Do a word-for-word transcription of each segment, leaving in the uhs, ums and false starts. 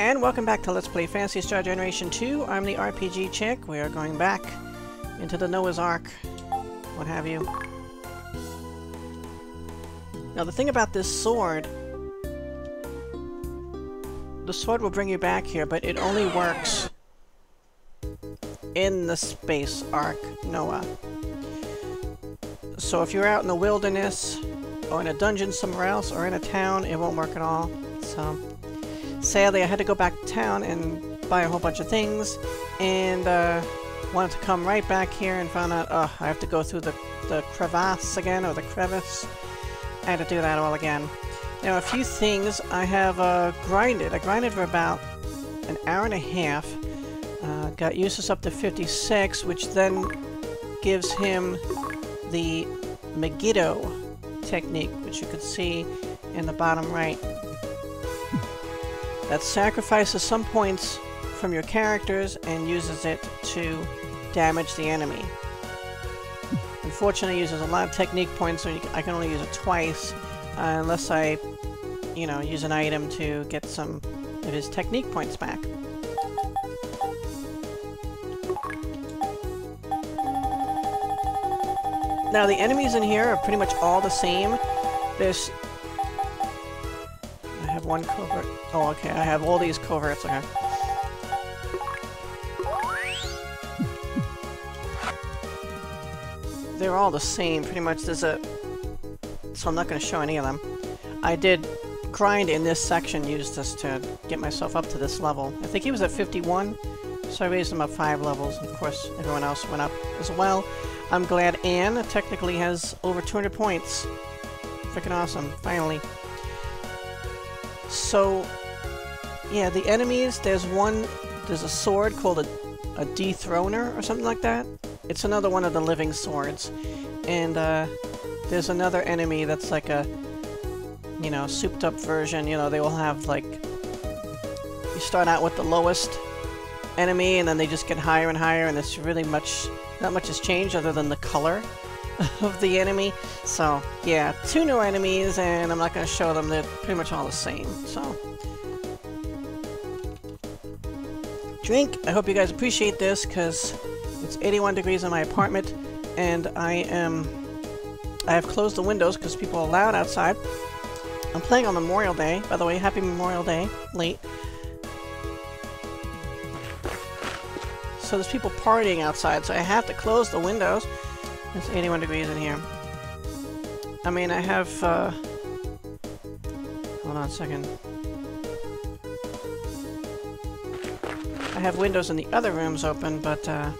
And welcome back to Let's Play Phantasy Star Generation two. I'm the R P G Chick. We are going back into the Noah's Ark, what have you. Now the thing about this sword, the sword will bring you back here, but it only works in the space ark Noah. So if you're out in the wilderness, or in a dungeon somewhere else, or in a town, it won't work at all. So sadly, I had to go back to town and buy a whole bunch of things, and uh, wanted to come right back here and found out, oh, I have to go through the, the crevasse again, or the crevice. I had to do that all again. Now, a few things I have uh, grinded. I grinded for about an hour and a half, uh, got Eusis up to fifty-six, which then gives him the Megiddo technique, which you can see in the bottom right. That sacrifices some points from your characters and uses it to damage the enemy. Unfortunately, it uses a lot of technique points, so I can only use it twice, uh, unless I, you know, use an item to get some of his technique points back. Now, the enemies in here are pretty much all the same. There's one covert. Oh, okay. I have all these coverts. Okay. They're all the same, pretty much. There's a... So I'm not going to show any of them. I did grind in this section, used this to get myself up to this level. I think he was at fifty-one, so I raised him up five levels. Of course, everyone else went up as well. I'm glad Anne technically has over two hundred points. Freaking awesome. Finally. So, yeah, the enemies, there's one, there's a sword called a, a dethroner or something like that. It's another one of the living swords. And uh, there's another enemy that's like a, you know, souped up version. You know, they all have like, you start out with the lowest enemy and then they just get higher and higher, and it's really much, not much has changed other than the color of the enemy. So yeah, two new enemies, and I'm not going to show them. They're pretty much all the same. So drink. I hope you guys appreciate this, because it's eighty-one degrees in my apartment, and I am I have closed the windows because people are loud outside. I'm playing on Memorial Day, by the way. Happy Memorial Day. Late. So there's people partying outside, so I have to close the windows. It's eighty-one degrees in here. I mean, I have, uh... hold on a second. I have windows in the other rooms open, but, uh...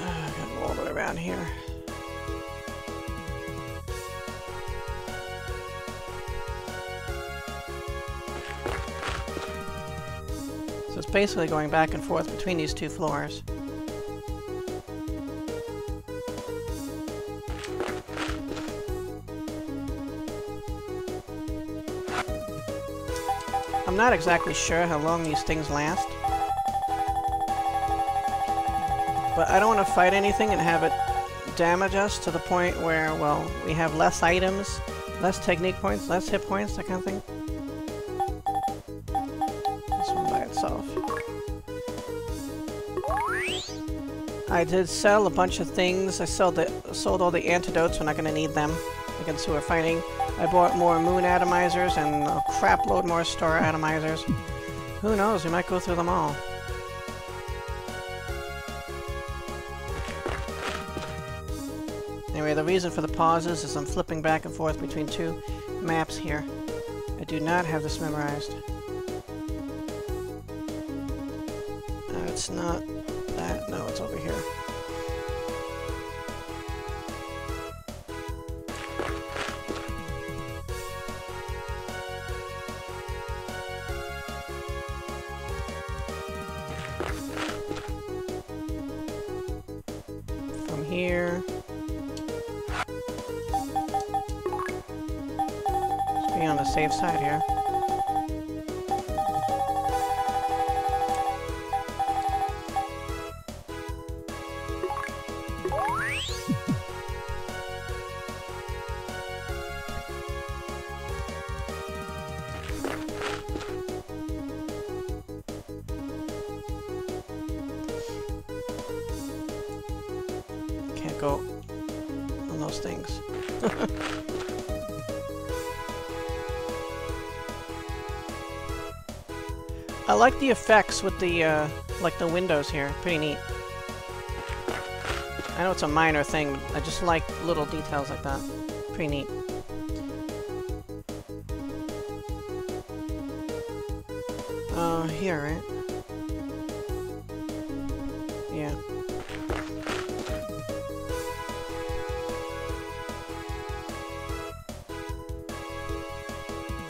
I gotta roll it around here. Basically going back and forth between these two floors. I'm not exactly sure how long these things last, but I don't want to fight anything and have it damage us to the point where, well, we have less items, less technique points, less hit points, that kind of thing. I did sell a bunch of things. I sold, the, sold all the antidotes. We're not going to need them against who we're fighting. I bought more moon atomizers and a crap load more star atomizers. Who knows? We might go through them all. Anyway, the reason for the pauses is I'm flipping back and forth between two maps here. I do not have this memorized. No, it's not... that. No, it's over here. From here... let's be on the safe side here. go on those things. I like the effects with the, uh, like the windows here. Pretty neat. I know it's a minor thing, but I just like little details like that. Pretty neat. Uh, here, right? Yeah.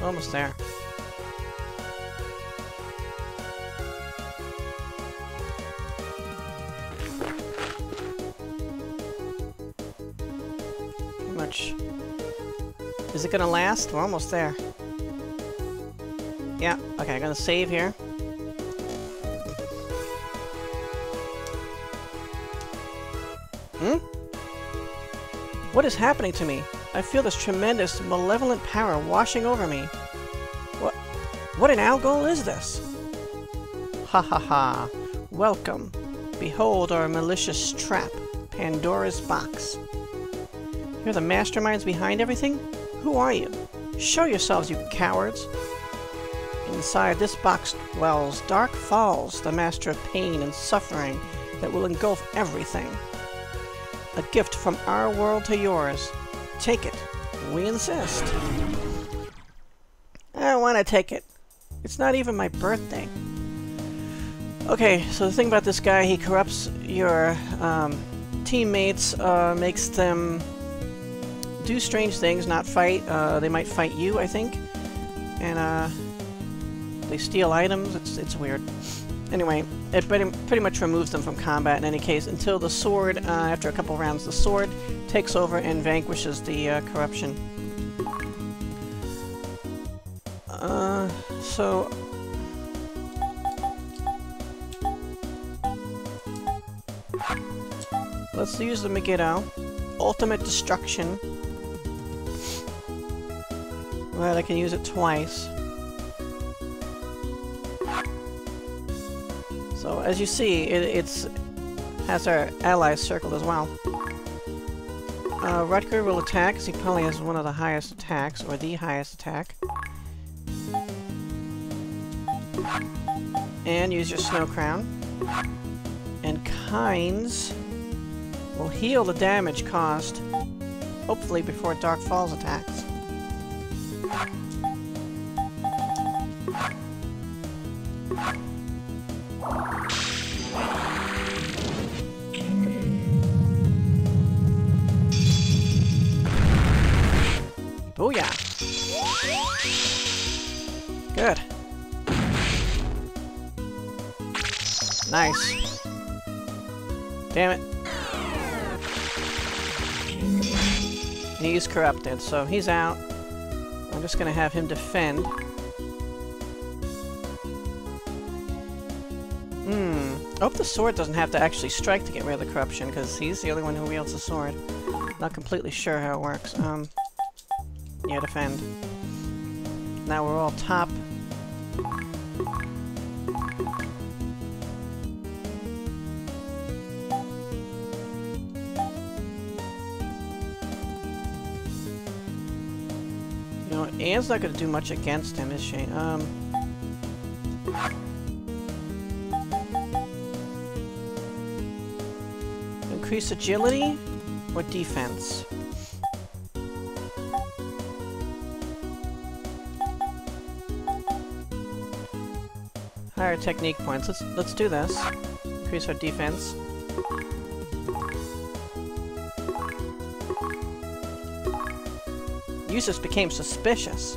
Almost there. Pretty much. Is it gonna last? We're almost there. Yeah, okay, I'm gonna save here. Hmm? What is happening to me? I feel this tremendous, malevolent power washing over me. What What an algol is this? Ha ha ha. Welcome. Behold our malicious trap, Pandora's box. You're the masterminds behind everything? Who are you? Show yourselves, you cowards! Inside this box dwells Dark Falz, the master of pain and suffering that will engulf everything. A gift from our world to yours. Take it. We insist. I don't want to take it. It's not even my birthday. Okay, so the thing about this guy, he corrupts your um, teammates, uh, makes them do strange things, not fight. Uh, they might fight you, I think. And, uh... they steal items. It's it's weird. Anyway, it pretty, pretty much removes them from combat in any case until the sword, uh, after a couple rounds, the sword takes over and vanquishes the uh, corruption. Uh, so... Let's use the Megiddo. Ultimate Destruction. Well, I can use it twice. So, as you see, it it's, has our allies circled as well. Uh, Rudger will attack, because he probably has one of the highest attacks, or the highest attack. And use your Snow Crown. And Kynes will heal the damage caused, hopefully before Dark Falz attacks. Booyah! Good. Nice. Damn it. He's corrupted, so he's out. I'm just gonna have him defend. Hmm. I hope the sword doesn't have to actually strike to get rid of the corruption, because he's the only one who wields the sword. Not completely sure how it works. Um... Yeah, defend. Now we're all top. You know, Anne's not gonna do much against him, is she? Um... Increase agility or defense? Higher technique points. Let's let's do this. Increase our defense. Eusis became suspicious.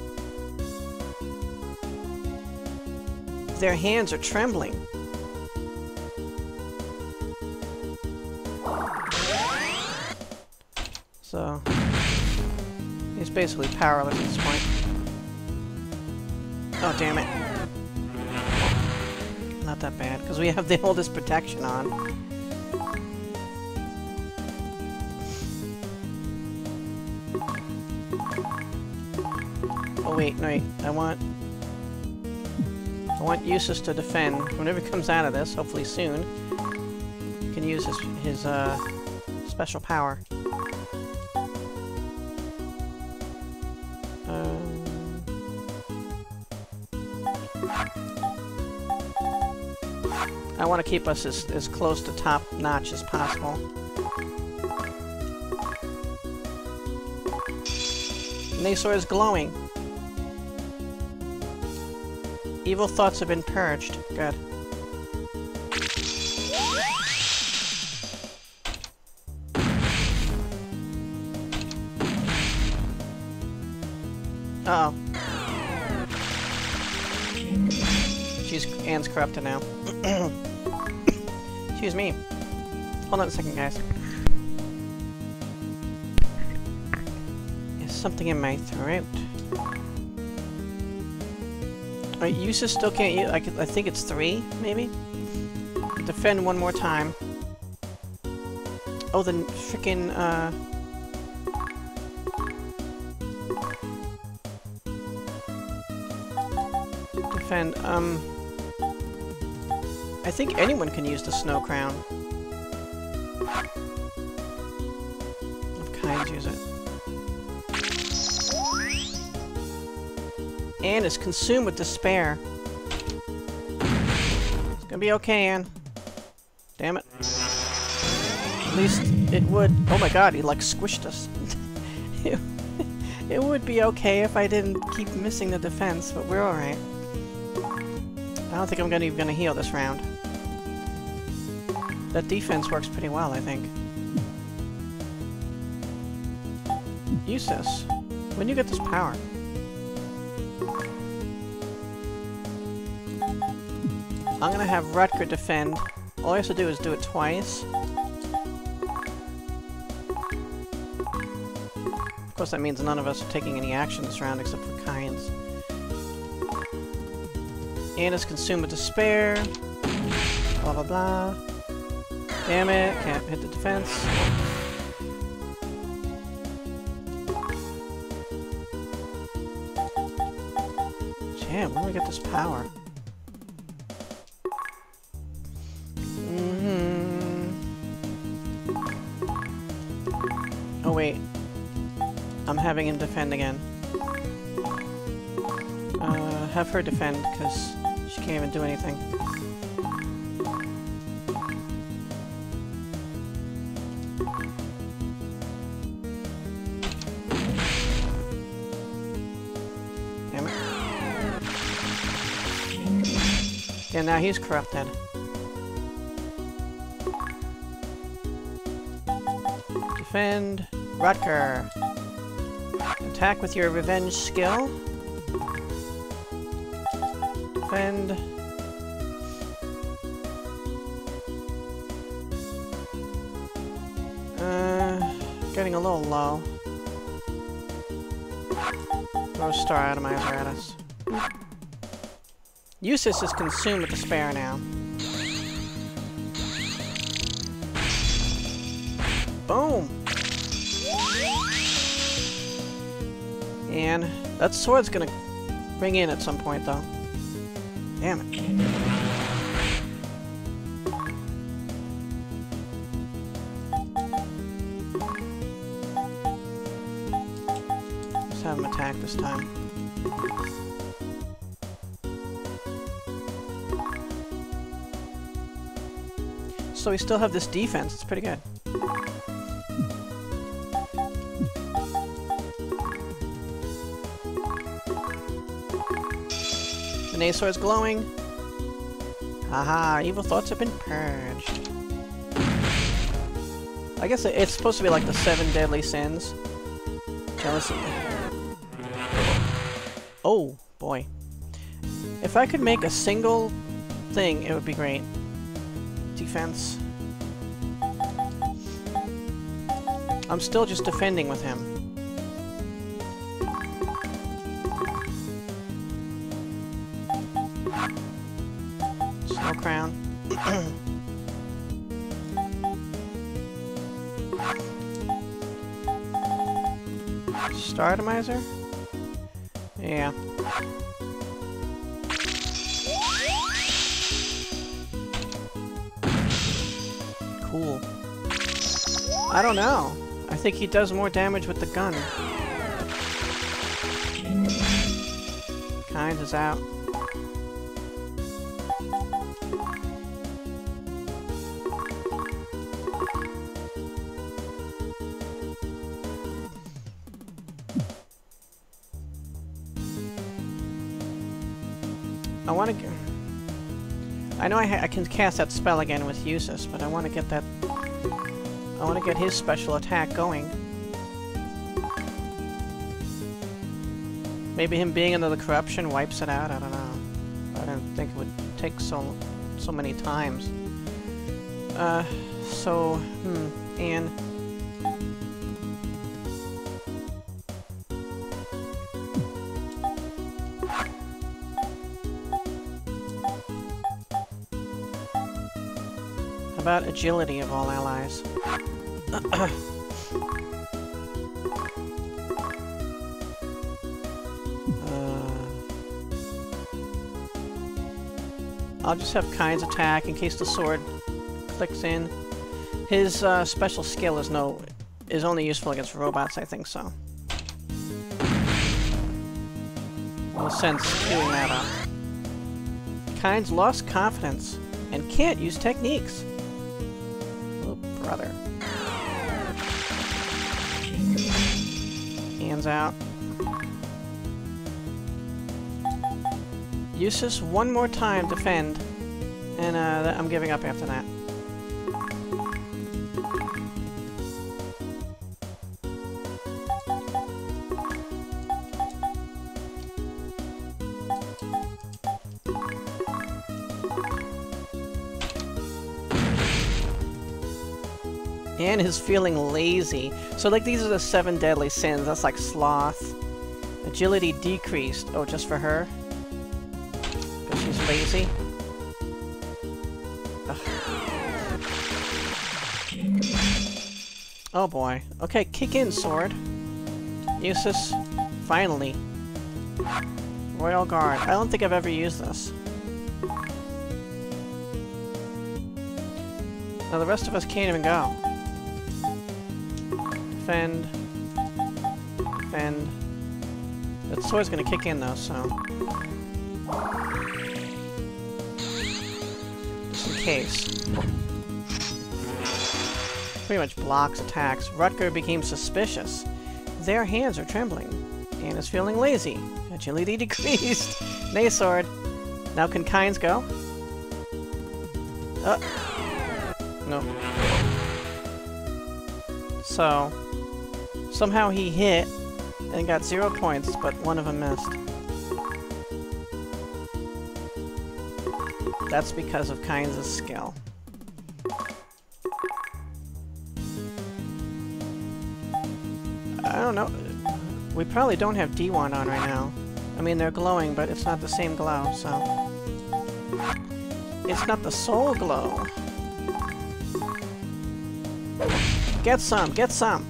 Their hands are trembling. So he's basically powerless at this point. Oh damn it. Not that bad, because we have the oldest protection on. Oh wait, no wait, I want... I want Eusis to defend. Whenever he comes out of this, hopefully soon, he can use his, his uh, special power. Um... I want to keep us as, as close to top notch as possible. Nasor is glowing. Evil thoughts have been purged. Good. Uh-oh. She's... Anne's corrupted now. Excuse me. Hold on a second, guys. There's something in my throat. Alright, Eusis still can't use... I, could, I think it's three, maybe? Defend one more time. Oh, the frickin', uh... defend, um... I think anyone can use the Snow Crown. If Kynes use it. Anne is consumed with despair. It's gonna be okay, Anne. Damn it. At least it would. Oh my god, he like squished us. it, it would be okay if I didn't keep missing the defense, but we're alright. I don't think I'm gonna, even gonna heal this round. That defense works pretty well, I think. Eusis, when do you get this power? I'm gonna have Rudger defend. All I have to do is do it twice. Of course that means none of us are taking any action this round except for Kynes. Anna's consumed with despair. Blah blah blah. Damn it, can't hit the defense. Damn, where do we get this power? Mm-hmm. Oh wait, I'm having him defend again. Uh, have her defend because she can't even do anything. Yeah, now he's corrupted. Defend Rudger. Attack with your revenge skill. Defend. Uh, getting a little low. Rose Star out of my apparatus. Eusis is consumed with despair now. Boom! And that sword's gonna ring in at some point, though. Damn it. Let's have him attack this time. So we still have this defense, it's pretty good. The Nasor is glowing. Haha, evil thoughts have been purged. I guess it's supposed to be like the seven deadly sins. Jealousy. Oh, boy. If I could make a single thing, it would be great. Defense. I'm still just defending with him. Snow Crown. Stardomizer? Yeah. I don't know. I think he does more damage with the gun. Kynes is out. I want to... I know I, ha I can cast that spell again with Eusis, but I want to get that... I want to get his special attack going. Maybe him being under the corruption wipes it out, I don't know. I don't think it would take so so many times. Uh, so... Hmm, and... about agility of all allies. uh, I'll just have Kynes attack in case the sword clicks in. His uh, special skill is no is only useful against robots, I think so. No sense queuing that up. Kynes lost confidence and can't use techniques. Brother. Hands out. Eusis one more time, defend. And uh, I'm giving up after that. And his feeling lazy. So, like, these are the seven deadly sins. That's like sloth. Agility decreased. Oh, just for her? Because she's lazy? Ugh. Oh boy. Okay, kick in, sword. Eusis. Finally. Royal Guard. I don't think I've ever used this. Now, the rest of us can't even go. Defend. Defend. That sword's gonna kick in though, so... just in case. Pretty much blocks attacks. Rudger became suspicious. Their hands are trembling. And is feeling lazy. Agility decreased. Nei sword. Now can Kynes go? Uh. No. So... somehow he hit and got zero points, but one of them missed. That's because of Kynes' skill. I don't know. We probably don't have D one on right now. I mean, they're glowing, but it's not the same glow, so... it's not the soul glow. Get some! Get some!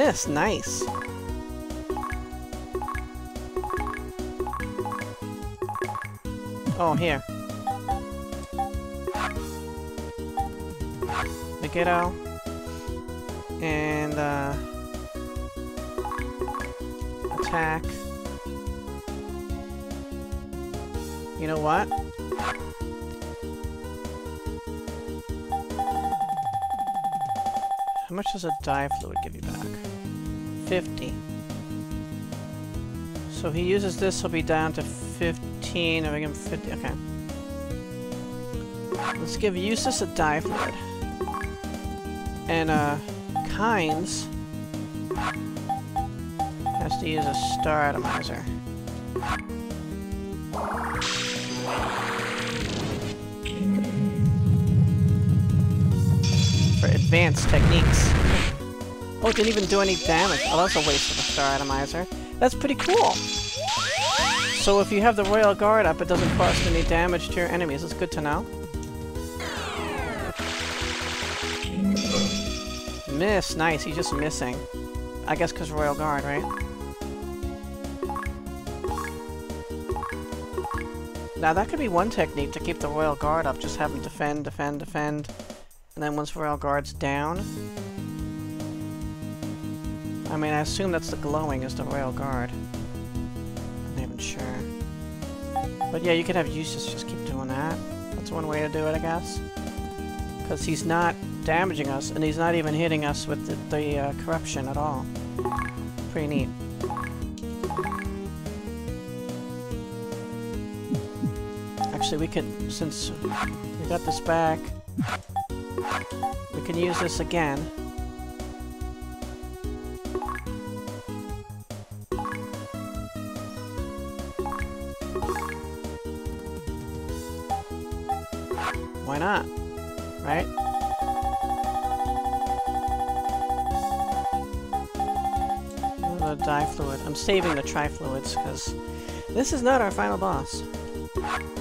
Miss, nice. Oh, here. Megiddo. And, uh... attack. You know what? How much does a dye fluid give you back? fifty. So he uses this, he'll be down to fifteen. I give him fifty. Okay. Let's give Eusis a dye fluid. And, uh, Kynes has to use a star atomizer. For advanced techniques. Oh, it didn't even do any damage. Oh, that's a waste of a star atomizer. That's pretty cool! So if you have the Royal Guard up, it doesn't cost any damage to your enemies. It's good to know. Miss! Nice, he's just missing. I guess because Royal Guard, right? Now that could be one technique to keep the Royal Guard up, just have them defend, defend, defend, and then once Royal Guard's down... I mean, I assume that's the glowing is the Royal Guard. I'm not even sure. But yeah, you could have Eusis just keep doing that. That's one way to do it, I guess. Because he's not damaging us, and he's not even hitting us with the, the uh, corruption at all. Pretty neat. Actually, we could, since we got this back, we can use this again. Why not? Right? The Trifluid. I'm saving the Trifluids because this is not our final boss.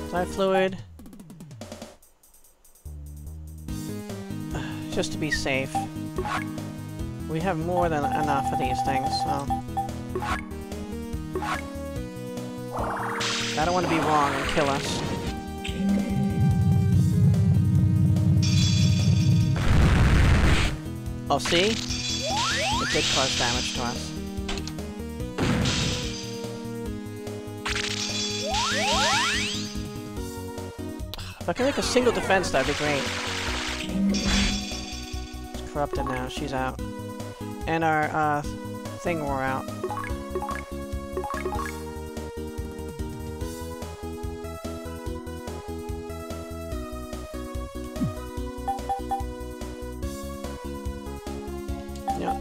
Trifluid. Just to be safe. We have more than enough of these things, so... I don't want to be wrong and kill us. Oh, see? It did cause damage to us. If I can make a single defense, that'd be great. It's corrupted now. She's out. And our, uh, thing wore out.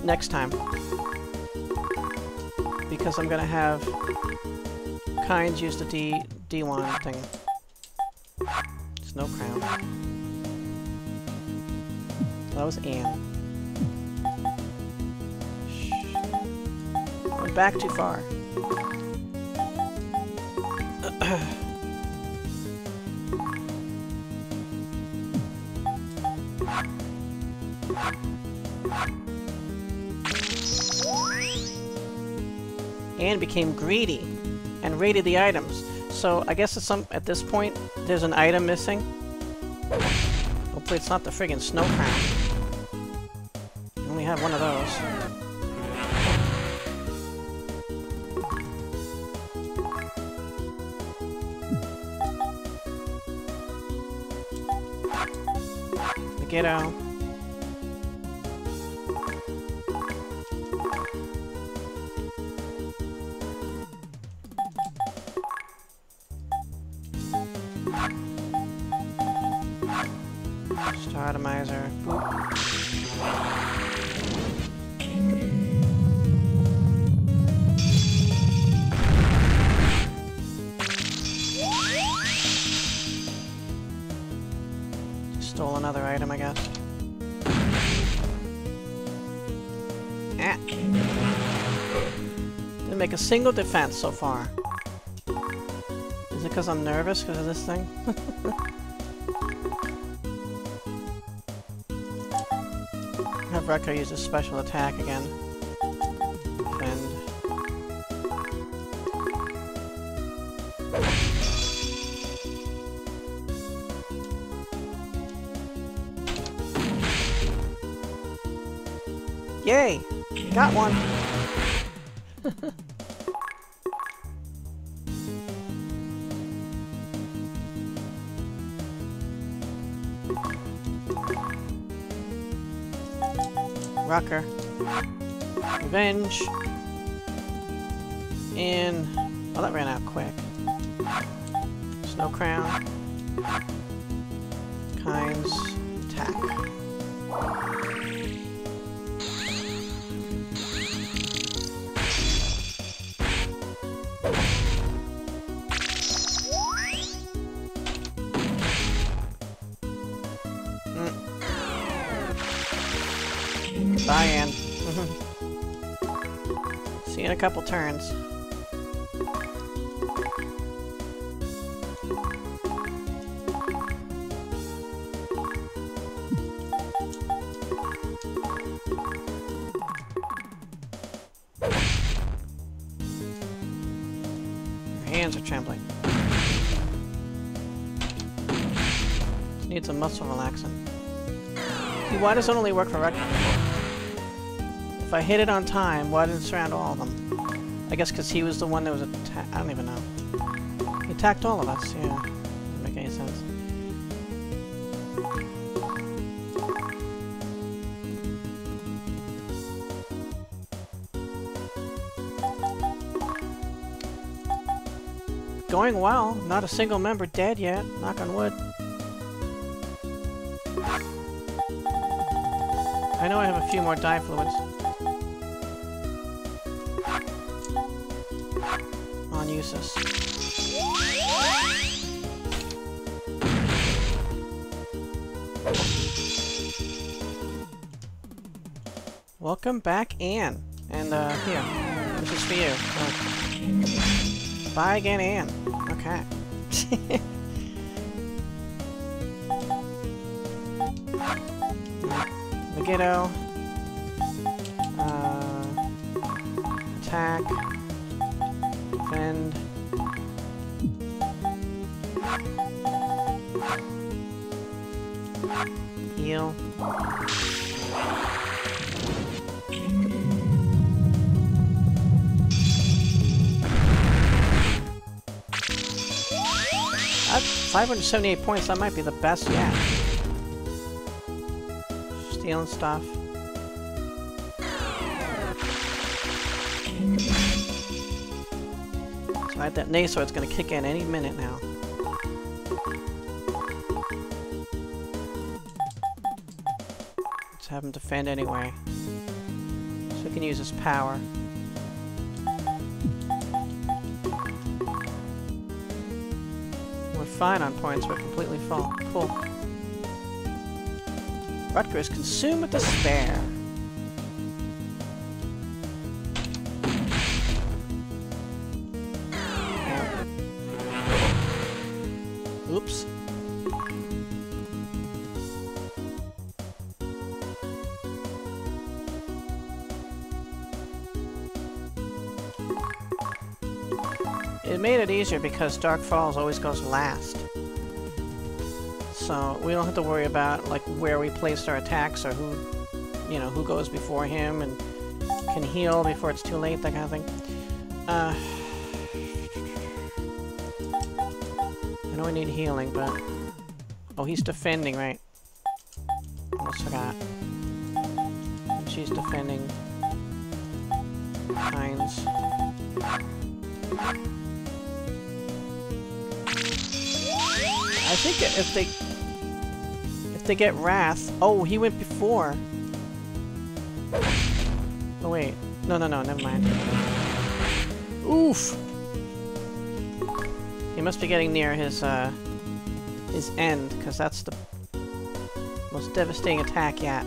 Next time, because I'm gonna have Kynes use the D D one thing. Snow Crown. That was Anne. Shh. Went back too far. Anne became greedy and raided the items. So I guess at some at this point there's an item missing. Hopefully it's not the friggin' Snow Crown. We only have one of those. Megiddo. Atomizer. Stole another item, I guess. Ah. Didn't make a single defense so far. Is it because I'm nervous because of this thing? Rudger uses special attack again. Defend. Yay! Got one! Rucker. Revenge. And... oh, that ran out quick. Snow Crown. Kynes. Attack. Mm. Diane. See you in a couple turns. Your hands are trembling. needs a muscle relaxant. See, why does it only work for Rudger? If I hit it on time, why didn't it surround all of them? I guess because he was the one that was attacked. I don't even know. He attacked all of us, yeah. Doesn't make any sense. Going well. Not a single member dead yet. Knock on wood. I know I have a few more Trifluids. On Eusis. Welcome back, Anne. And, uh, here. This is for you. Oh. Bye again, Anne. Okay. Megiddo. Uh, attack. Defend. Heal. five hundred seventy-eight points, that might be the best yet. Stealing stuff. So I have that Nei, so it's gonna kick in any minute now. Let's have him defend anyway. So he can use his power. Fine on points, but completely full. Cool. Rudger is consumed with despair. Oops. It made it easier because Dark Falz always goes last. So we don't have to worry about like where we placed our attacks or who, you know, who goes before him and can heal before it's too late, that kind of thing. Uh, I know I need healing, but... Oh, he's defending, right? Almost forgot. And she's defending. Kynes. I think if they if they get Wrath... Oh, he went before. Oh wait, no, no, no, never mind. Oof. He must be getting near his uh his end, because that's the most devastating attack yet.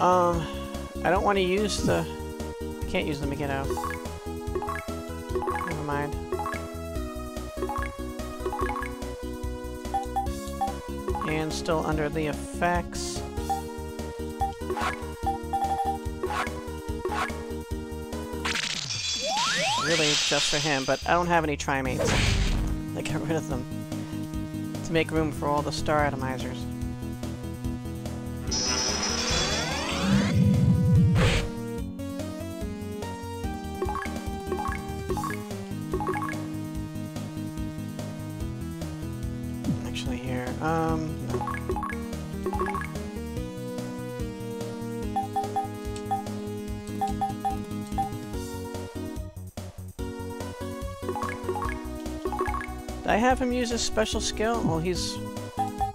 Um, I don't want to use the. I can't use the Megiddo. Never mind. And still under the effects. Really just for him, but I don't have any Trimates. I got rid of them to make room for all the Star Atomizers. I have him use his special skill? Well, he's...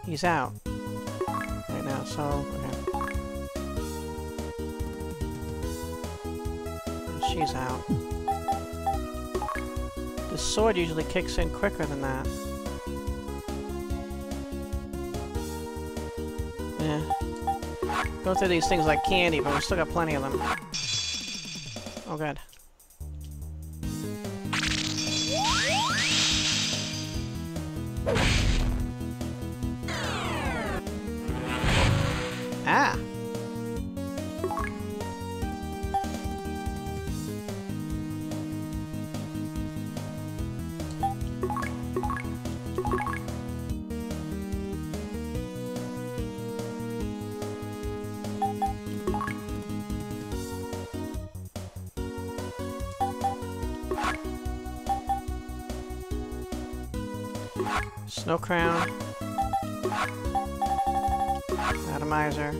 he's out. Right now, so... Okay. And she's out. The sword usually kicks in quicker than that. Yeah. Go through these things like candy, but we've still got plenty of them. Oh, good. Ah! Snow Crown. Atomizer.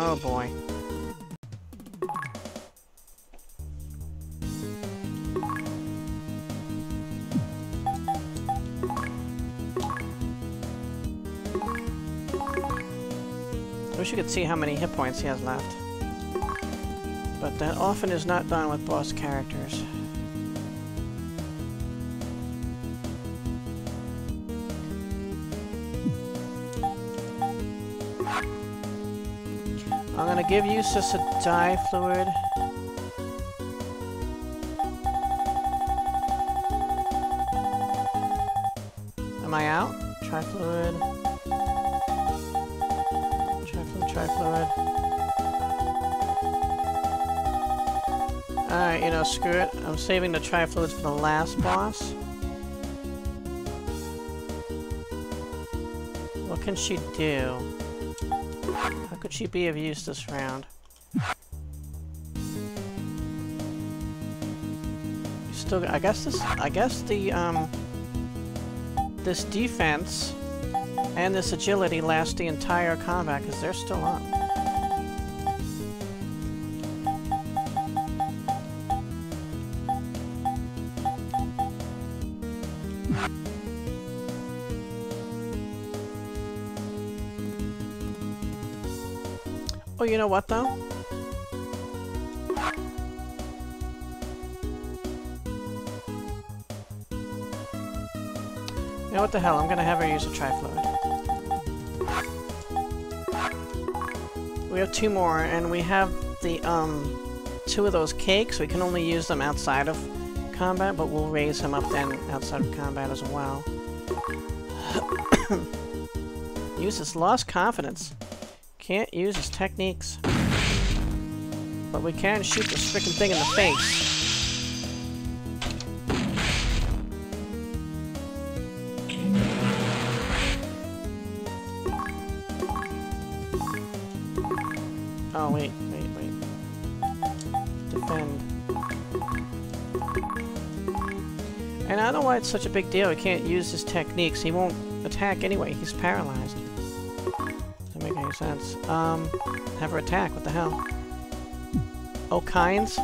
Oh boy. I wish you could see how many hit points he has left. But that often is not done with boss characters. I'm gonna give Eusis a Trifluid. Am I out? Trifluid. Trifluid. Alright, you know, screw it. I'm saving the Trifluids for the last boss. What can she do? How could she be of use this round? Still, I guess this. I guess the um. This defense. And this agility lasts the entire combat, because they're still up. Oh, you know what, though? You know what the hell, I'm gonna have her use a Trifluid. We have two more, and we have the, um, two of those cakes. We can only use them outside of combat, but we'll raise him up then outside of combat as well. Eusis lost confidence. Can't use his techniques. But we can shoot this frickin' thing in the face. Oh, wait, wait, wait. Defend. And I don't know why it's such a big deal. He can't use his techniques. He won't attack anyway. He's paralyzed. Doesn't make any sense. Um, have her attack. What the hell? Oh, Kynes?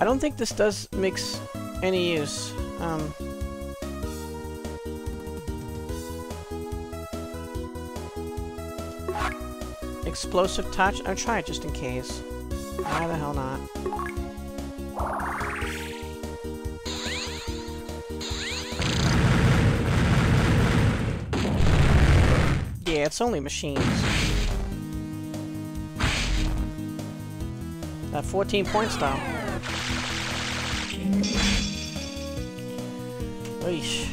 I don't think this does mix any use. Um... Explosive touch? I'll try it just in case. Why the hell not? Yeah, it's only machines. That fourteen points though. Oish.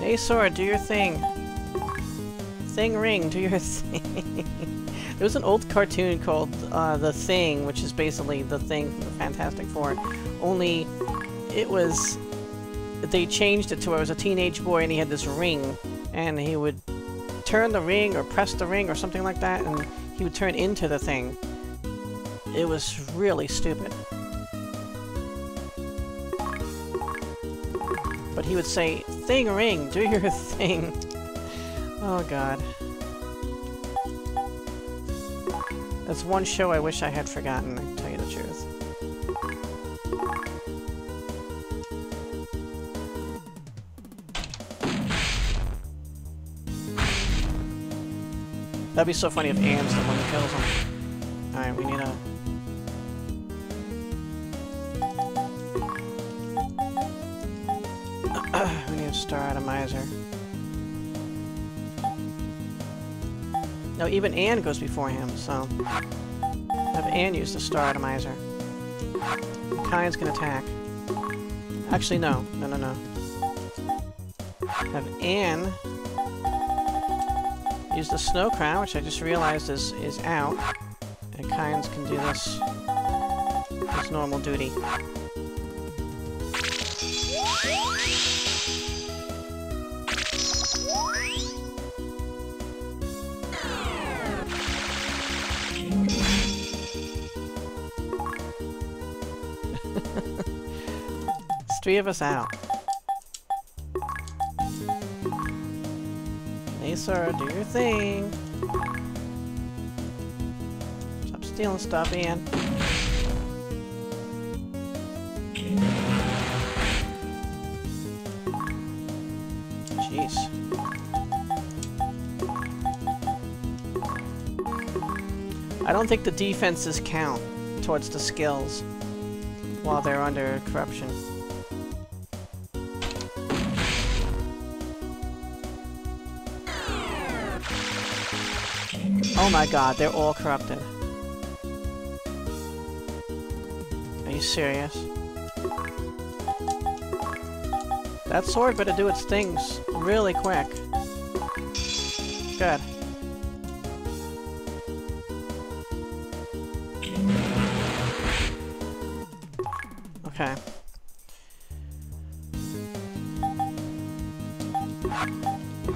Nasor, do your thing. Thing ring, do your thing. There was an old cartoon called uh, The Thing, which is basically The Thing from the Fantastic Four. Only it was... They changed it to where it was a teenage boy and he had this ring. And he would turn the ring or press the ring or something like that and he would turn into the thing. It was really stupid. But he would say, "Thing ring, do your thing." Oh god. That's one show I wish I had forgotten, I tell you the truth. That'd be so funny if Anne's the one who kills him. Alright, we need a... we need a star atomizer. No, even Anne goes before him, so... Have Anne use the Star Atomizer. Kynes can attack. Actually, no. No, no, no. Have Anne... use the Snow Crown, which I just realized is, is out. And Kynes can do this... his normal duty. three of us out. Hey, sir, do your thing. Stop stealing stuff, Ian. I don't think the defenses count towards the skills while they're under corruption. Oh my god, they're all corrupted. Are you serious? That sword better do its things really quick. Good. Okay.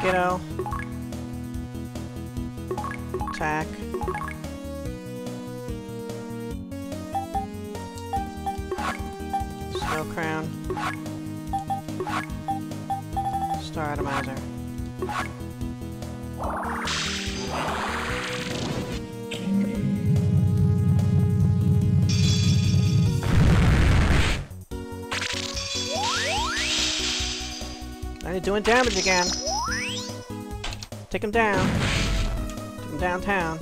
Ghetto. Attack. Snow Crown. Star Atomizer. They're doing damage again. Take him down. Take him downtown.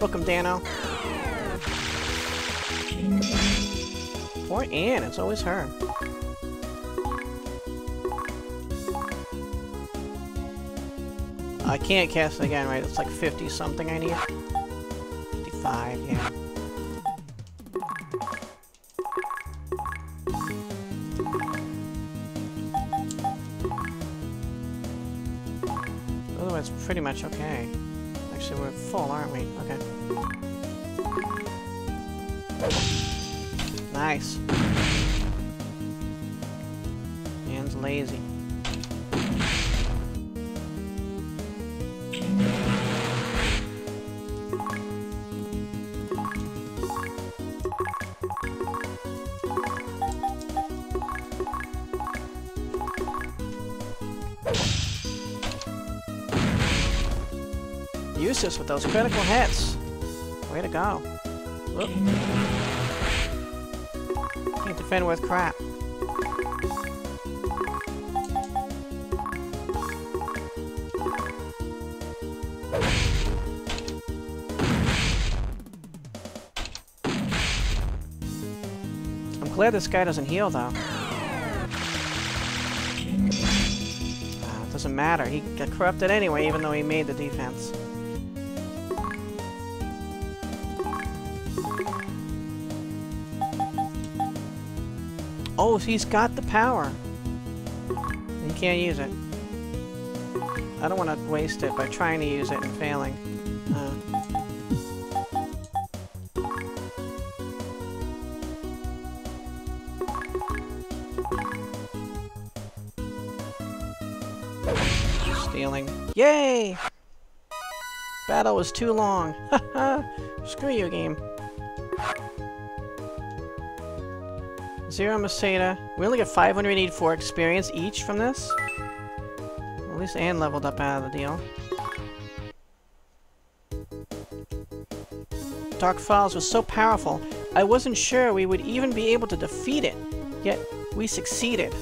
Book him, Dano. Poor Anne, it's always her. I can't cast it again, right? It's like fifty something I need. fifty-five, yeah. Pretty much okay. Actually, we're full, aren't we? Okay. Nice. Man's lazy. Eusis with those critical hits. Way to go. Whoop. Can't defend with crap. I'm glad this guy doesn't heal though. Uh, it doesn't matter. He got corrupted anyway, even though he made the defense. Oh, he's got the power. He can't use it. I don't want to waste it by trying to use it and failing. Uh. Stealing. Yay! Battle was too long. Haha! Screw you, game. Zero Meseta. We only get five hundred eighty-four experience each from this? Well, at least Anne leveled up out of the deal. Dark Falz was so powerful, I wasn't sure we would even be able to defeat it, yet we succeeded.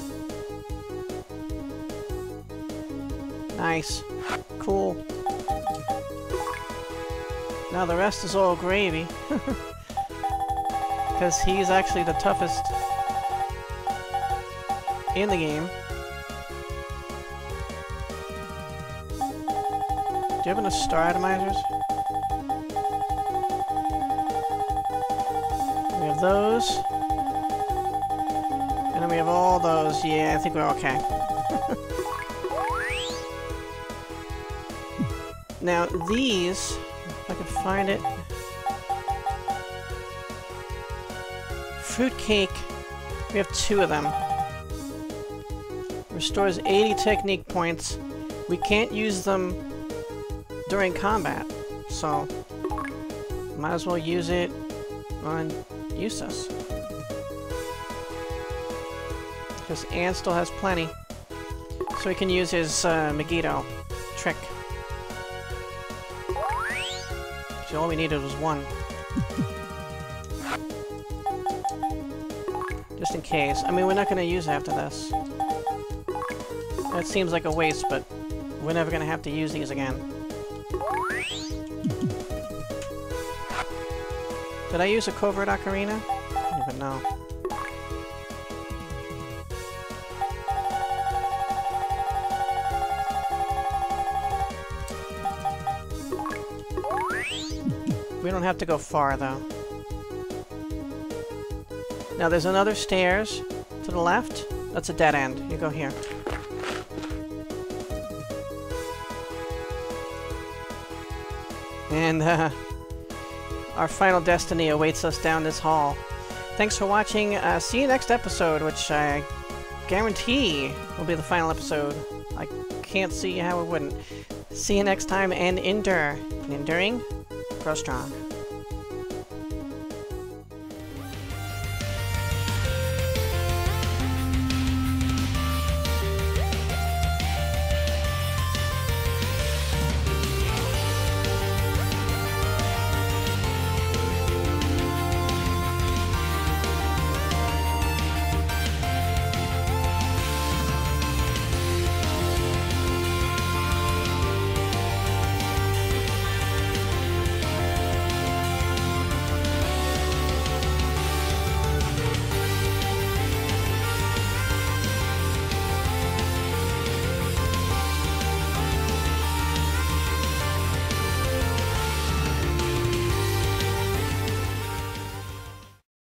Nice. Cool. Now the rest is all gravy. Because he's actually the toughest in the game. Do you have enough star atomizers? We have those. And then we have all those. Yeah, I think we're okay. Now, these, if I can find it. Fruitcake. We have two of them. Restores eighty technique points. We can't use them during combat, so might as well use it on Eusis. because Ann still has plenty. So he can use his uh, Megiddo trick. So all we needed was one. Just in case. I mean, we're not going to use it after this. That seems like a waste, but we're never going to have to use these again. Did I use a covert ocarina? I don't even know. We don't have to go far, though. Now, there's another stairs to the left. That's a dead end. You go here. And, uh... our final destiny awaits us down this hall. Thanks for watching. Uh, see you next episode, which I guarantee will be the final episode. I can't see how it wouldn't. See you next time, and endure. And enduring, grow strong.